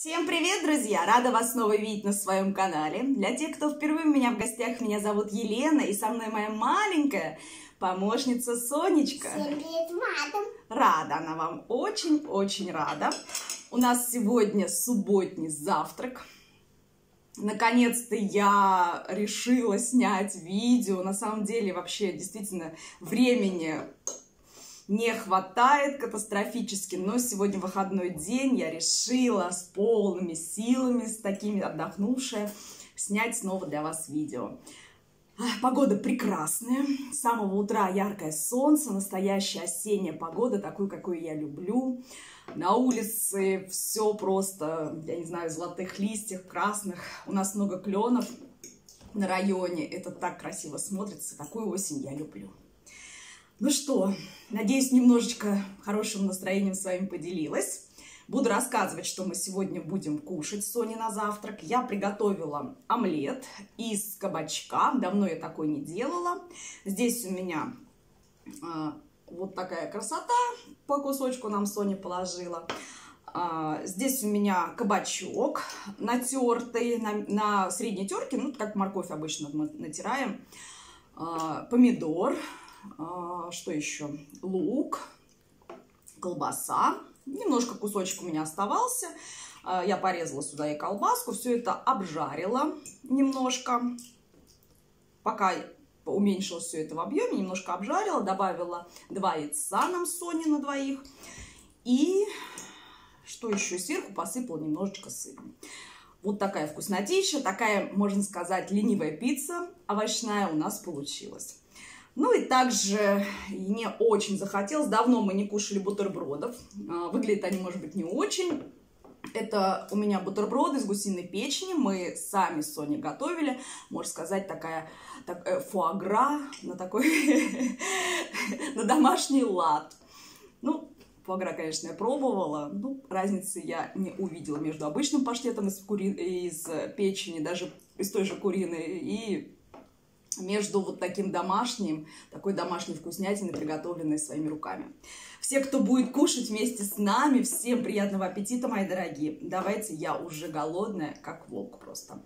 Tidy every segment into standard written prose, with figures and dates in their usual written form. Всем привет, друзья! Рада вас снова видеть на своем канале. Для тех, кто впервые у меня в гостях, меня зовут Елена, и со мной моя маленькая помощница Сонечка. Всем привет, мадам! Рада она вам, очень-очень рада. У нас сегодня субботний завтрак. Наконец-то я решила снять видео. На самом деле, вообще, действительно, времени не хватает катастрофически, но сегодня выходной день, я решила с полными силами, с такими отдохнувшая, снять снова для вас видео. Погода прекрасная, с самого утра яркое солнце, настоящая осенняя погода, такую, какую я люблю. На улице все просто, я не знаю, в золотых листьях, красных, у нас много кленов на районе, это так красиво смотрится, такую осень я люблю. Ну что, надеюсь, немножечко хорошим настроением с вами поделилась. Буду рассказывать, что мы сегодня будем кушать с Соней на завтрак. Я приготовила омлет из кабачка. Давно я такой не делала. Здесь у меня вот такая красота. По кусочку нам Соня положила. Здесь у меня кабачок натертый на средней терке. Ну, как морковь обычно мы натираем. Помидор. Что еще? Лук, колбаса. Немножко кусочек у меня оставался. Я порезала сюда и колбаску. Все это обжарила немножко. Пока уменьшила все это в объеме, немножко обжарила. Добавила 2 яйца нам Сони на двоих. И что еще? Сверху посыпала немножечко сыром. Вот такая вкуснотища. Такая, можно сказать, ленивая пицца овощная у нас получилась. Ну и также мне очень захотелось, давно мы не кушали бутербродов, выглядят они, может быть, не очень. Это у меня бутерброды с гусиной печени, мы сами с Соней готовили, можно сказать, такая фуагра на такой, на домашний лад. Ну, фуагра, конечно, я пробовала, ну, разницы я не увидела между обычным паштетом из печени, даже из той же куриной, и между вот таким домашним, такой домашней вкуснятиной, приготовленной своими руками. Все, кто будет кушать вместе с нами, всем приятного аппетита, мои дорогие. Давайте, я уже голодная, как волк просто.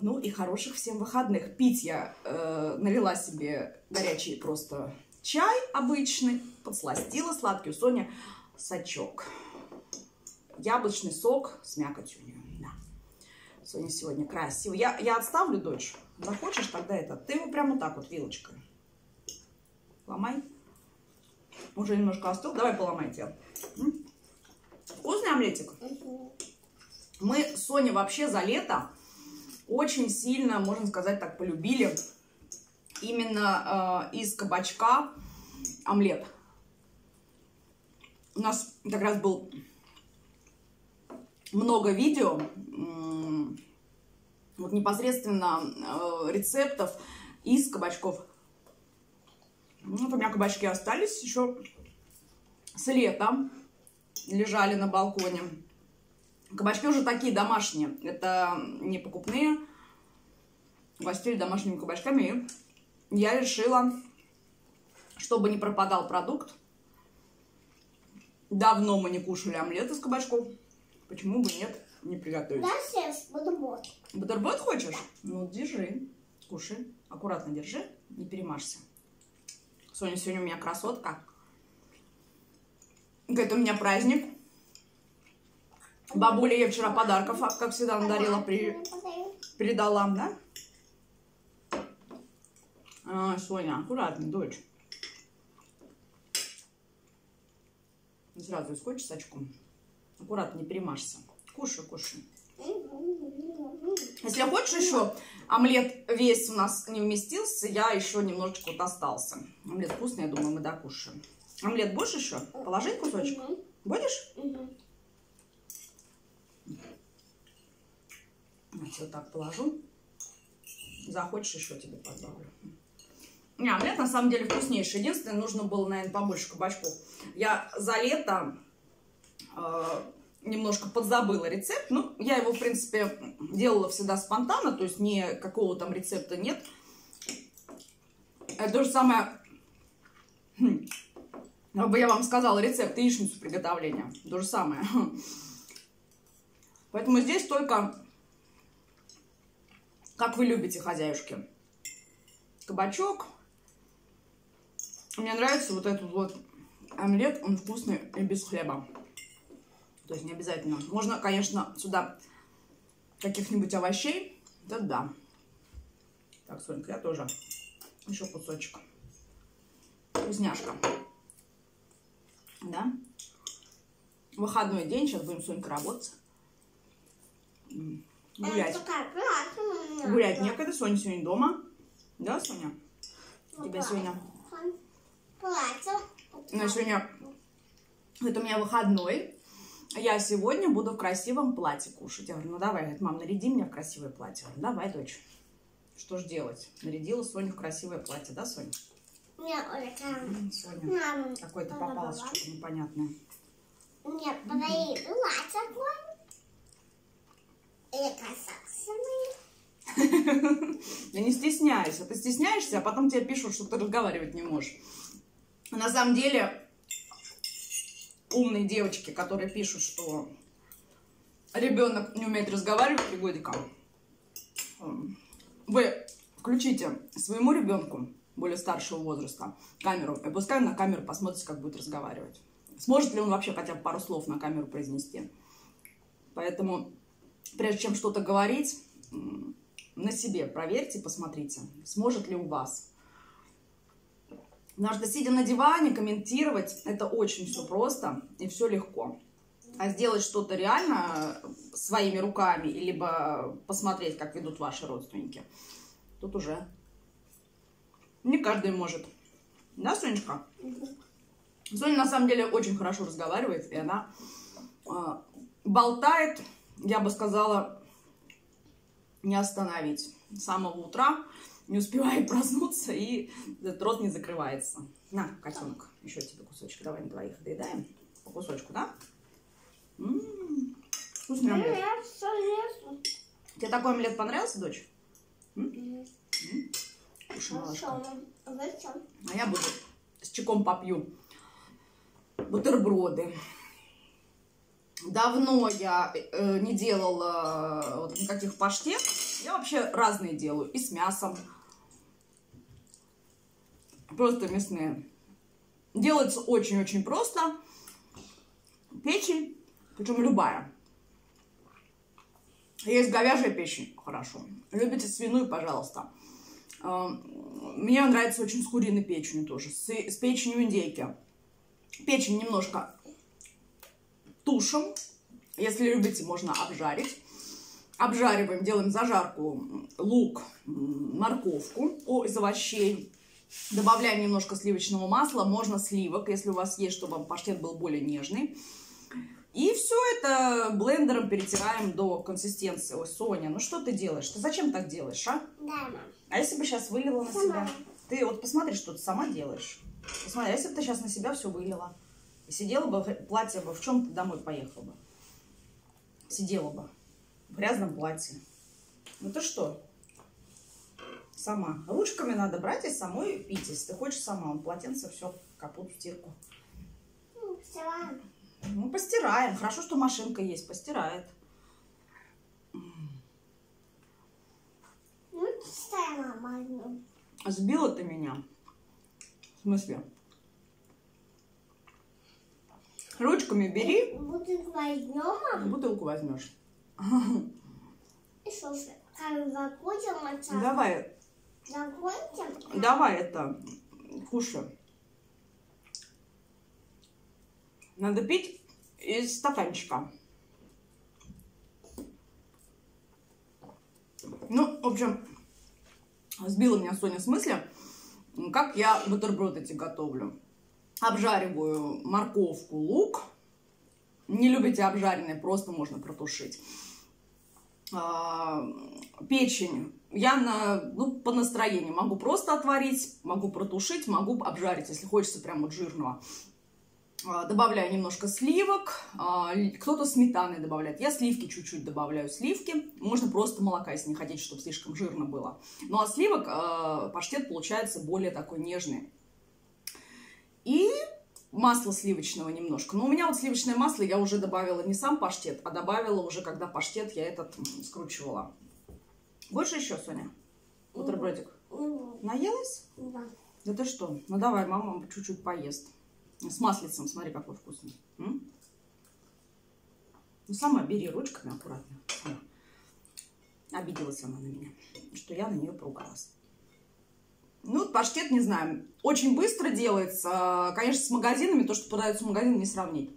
Ну и хороших всем выходных. Пить я налила себе горячий просто чай обычный, подсластила сладкий у Сони сачок. Яблочный сок с мякотью у нее. Да. Соня сегодня красиво. Я отставлю, дочь. Захочешь, тогда это. Ты его прямо вот так вот вилочкой ломай. Уже немножко остыл. Давай поломайте. Вкусный омлетик. Мы с Соней вообще за лето очень сильно, можно сказать, так полюбили именно из кабачка омлет. У нас как раз был много видео. Вот непосредственно рецептов из кабачков. Вот у меня кабачки остались еще с лета. Лежали на балконе. Кабачки уже такие домашние. Это не покупные. Гостили домашними кабачками. И я решила, чтобы не пропадал продукт. Давно мы не кушали омлет из кабачков. Почему бы нет? Не приготовить. Да, сейчас бутерброд. Бутерброд хочешь? Ну, держи. Кушай. Аккуратно держи. Не перемажься. Соня сегодня у меня красотка. Говорит, у меня праздник. Бабуля, я вчера подарков, как всегда, надарила. Передала, да? Соня, аккуратно, дочь. Сразу скотч с очком. Аккуратно, не перемажься. Кушай, кушай. Если хочешь еще, омлет весь у нас не вместился, я еще немножечко вот остался. Омлет вкусный, я думаю, мы докушаем. Омлет будешь еще? Положить кусочек? Будешь? Значит, вот так положу. Захочешь, еще тебе подбавлю. Не, омлет на самом деле вкуснейший. Единственное, нужно было, наверное, побольше кабачков. Я за лето немножко подзабыла рецепт. Ну, я его, в принципе, делала всегда спонтанно, то есть никакого там рецепта нет. Это то же самое, я вам сказала, рецепт яичницы приготовления. То же самое. Поэтому здесь только как вы любите, хозяюшки. Кабачок. Мне нравится вот этот вот омлет. Он вкусный и без хлеба. То есть не обязательно. Можно, конечно, сюда каких-нибудь овощей. Да-да. Так, Сонька, я тоже. Еще кусочек. Вкусняшка. Да? Выходной день. Сейчас будем, Сонька, работать. Гулять. Гулять некогда. Соня сегодня дома. Да, Соня? Тебя сегодня... Ну, сегодня... Это у меня выходной. Я сегодня буду в красивом платье кушать. Я говорю, ну давай, говорит, мам, наряди меня в красивое платье. Давай, дочь. Что ж делать? Нарядила Соню в красивое платье, да, Соня? Нет, Соня, какое-то попалось что-то непонятное. Нет, подари платье и касаться мои. Да не стесняйся. Ты стесняешься, а потом тебе пишут, что ты разговаривать не можешь. На самом деле... Умные девочки, которые пишут, что ребенок не умеет разговаривать в 3 годика. Вы включите своему ребенку более старшего возраста камеру и пускай на камеру посмотрите, как будет разговаривать. Сможет ли он вообще хотя бы пару слов на камеру произнести. Поэтому, прежде чем что-то говорить, на себе проверьте, посмотрите, сможет ли у вас. Потому что сидя на диване, комментировать, это очень все просто и все легко. А сделать что-то реально своими руками, либо посмотреть, как ведут ваши родственники, тут уже не каждый может. Да, Сонечка? Соня на самом деле очень хорошо разговаривает, и она болтает, я бы сказала, не остановить с самого утра. Не успевает проснуться, и этот рот не закрывается. На, котенок, еще тебе кусочек. Давай на двоих доедаем. По кусочку, да? Вкусный омлет. Тебе такой омлет понравился, дочь? Кушай, малышка. А я буду с чайком попью бутерброды. Давно я не делала вот никаких паштет. Я вообще разные делаю. И с мясом. Просто мясные. Делается очень-очень просто. Печень. Причем любая. Есть говяжья печень. Хорошо. Любите свиную, пожалуйста. Мне нравится очень с куриной печенью тоже. С печенью индейки. Печень немножко... Тушим, если любите, можно обжарить. Обжариваем, делаем зажарку, лук, морковку из овощей. Добавляем немножко сливочного масла, можно сливок, если у вас есть, чтобы паштет был более нежный. И все это блендером перетираем до консистенции. Ой, Соня, ну что ты делаешь? Ты зачем так делаешь, а? Да, мам. А если бы сейчас вылила на себя? Ты вот посмотри, что ты сама делаешь. Посмотри, а если бы ты сейчас на себя все вылила? Сидела бы, платье бы, в чем ты домой поехала бы? Сидела бы в грязном платье. Ну ты что? Сама. Ручками надо брать и самой пить, если ты хочешь сама. Он полотенце все капут в стирку. Ну, постираем. Ну, постираем. Хорошо, что машинка есть, постирает. Ну, чистая мама. Сбила ты меня. В смысле? Ручками бери. Бутылку возьмем. Бутылку возьмешь. И что же, закончим? Давай. Закончим? Давай это. Кушаем. Надо пить из стаканчика. Ну, в общем, сбила меня Соня с мысли, как я бутерброды эти готовлю. Обжариваю морковку, лук. Не любите обжаренные, просто можно протушить. Печень. Я по настроению могу просто отварить, могу протушить, могу обжарить, если хочется прям вот жирного. Добавляю немножко сливок. Кто-то сметаны добавляет. Я сливки чуть-чуть добавляю. Сливки. Можно просто молока, если не хотите, чтобы слишком жирно было. Ну а сливок паштет получается более такой нежный. И масла сливочного немножко. Но у меня вот сливочное масло я уже добавила не сам паштет, а добавила уже, когда паштет я этот скручивала. Больше еще, Соня? Бутербродик? Наелась? Да. Да ты что? Ну давай, мама чуть-чуть поест. С маслицем, смотри, какой вкусный. М? Ну сама бери ручками аккуратно. Обиделась она на меня, что я на нее поругалась. Ну, паштет, не знаю, очень быстро делается. Конечно, с магазинами, то, что продается в магазине, не сравнить.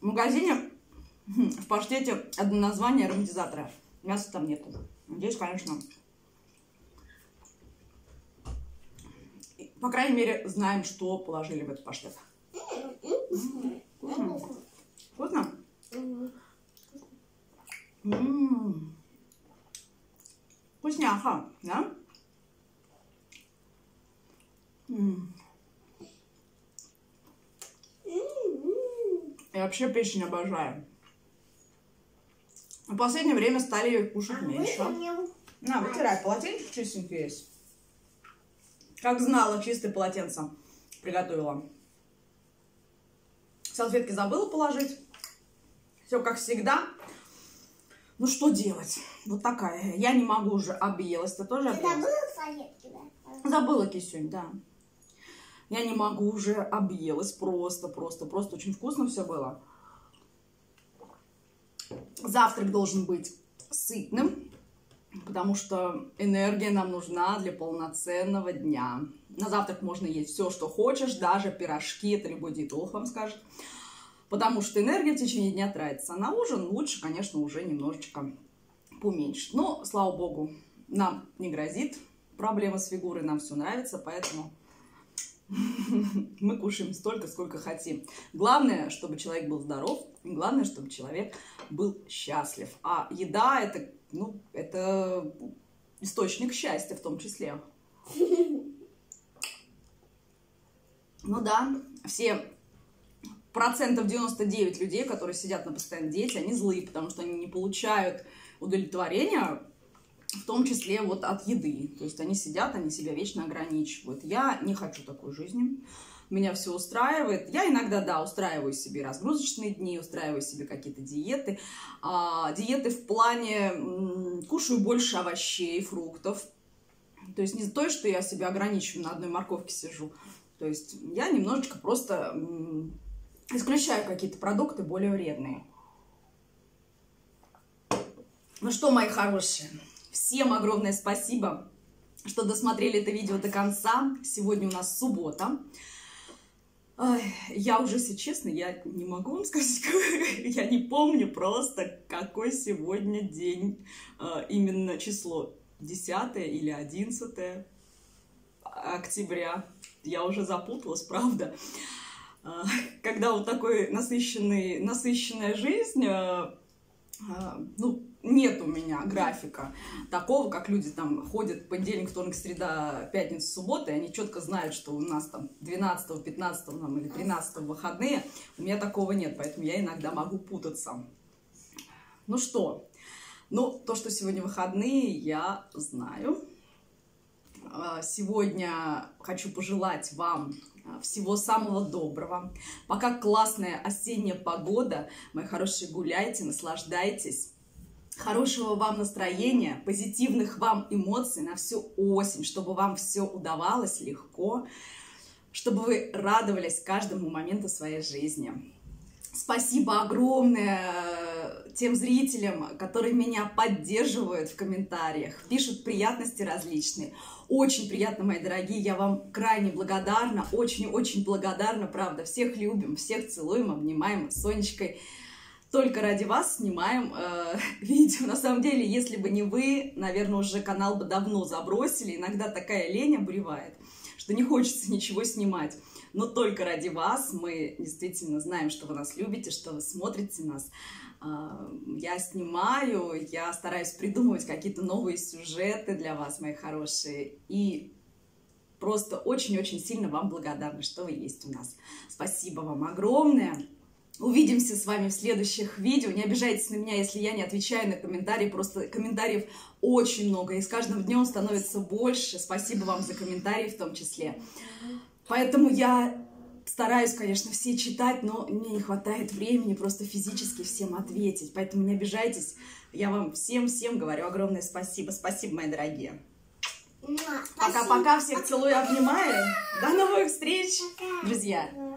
В магазине, в паштете одно название ароматизатора. Мяса там нету. Здесь, конечно, по крайней мере, знаем, что положили в этот паштет. Вкусно? Вкусно? Вкусняха, да? Я вообще печень обожаю. В последнее время стали ее кушать меньше. На, вытирай. Полотенце чистенькое есть. Как знала, чистое полотенце приготовила. Салфетки забыла положить. Все как всегда. Ну что делать? Вот такая. Я не могу уже, объелась. Ты тоже объелась? Забыла салфетки, да? Забыла, Кисюнь, да. Я не могу уже, объелась. Просто очень вкусно все было. Завтрак должен быть сытным, потому что энергия нам нужна для полноценного дня. На завтрак можно есть все, что хочешь, даже пирожки, это любой диетолог вам скажет. Потому что энергия в течение дня тратится. А на ужин лучше, конечно, уже немножечко поменьше. Но, слава богу, нам не грозит проблема с фигурой, нам все нравится, поэтому мы кушаем столько, сколько хотим. Главное, чтобы человек был здоров, и главное, чтобы человек был счастлив. А еда – это, ну, это источник счастья в том числе. Ну да, все процентов 99 людей, которые сидят на постоянной диете, они злые, потому что они не получают удовлетворения, в том числе вот от еды. То есть они сидят, они себя вечно ограничивают. Я не хочу такой жизни. Меня все устраивает. Я иногда, да, устраиваю себе разгрузочные дни, устраиваю себе какие-то диеты. Диеты в плане кушаю больше овощей, фруктов. То есть не то, что я себя ограничиваю, на одной морковке сижу. То есть я немножечко просто исключаю какие-то продукты более вредные. Ну что, мои хорошие, всем огромное спасибо, что досмотрели это видео до конца. Сегодня у нас суббота. Ой, я уже, если честно, я не могу вам сказать, я не помню просто, какой сегодня день, именно число 10 или 11 октября. Я уже запуталась, правда. Когда вот такой насыщенная жизнь, ну, нет у меня графика такого, как люди там ходят понедельник, вторник, среда, пятница, суббота, и они четко знают, что у нас там 12, 15 там, или 13 выходные. У меня такого нет, поэтому я иногда могу путаться. Ну что, ну, то, что сегодня выходные, я знаю. Сегодня хочу пожелать вам всего самого доброго. Пока классная осенняя погода, мои хорошие, гуляйте, наслаждайтесь. Хорошего вам настроения, позитивных вам эмоций на всю осень, чтобы вам все удавалось легко, чтобы вы радовались каждому моменту своей жизни. Спасибо огромное тем зрителям, которые меня поддерживают в комментариях, пишут приятности различные. Очень приятно, мои дорогие, я вам крайне благодарна, очень-очень благодарна, правда. Всех любим, всех целуем, обнимаем, Сонечкой. Только ради вас снимаем видео. На самом деле, если бы не вы, наверное, уже канал бы давно забросили. Иногда такая лень обуревает, что не хочется ничего снимать. Но только ради вас мы действительно знаем, что вы нас любите, что вы смотрите нас. Я снимаю, я стараюсь придумывать какие-то новые сюжеты для вас, мои хорошие. И просто очень-очень сильно вам благодарна, что вы есть у нас. Спасибо вам огромное. Увидимся с вами в следующих видео. Не обижайтесь на меня, если я не отвечаю на комментарии. Просто комментариев очень много. И с каждым днем становится больше. Спасибо вам за комментарии в том числе. Поэтому я стараюсь, конечно, все читать, но мне не хватает времени просто физически всем ответить. Поэтому не обижайтесь. Я вам всем говорю огромное спасибо. Спасибо, мои дорогие. Пока-пока. Всех целую и обнимаю. До новых встреч, друзья.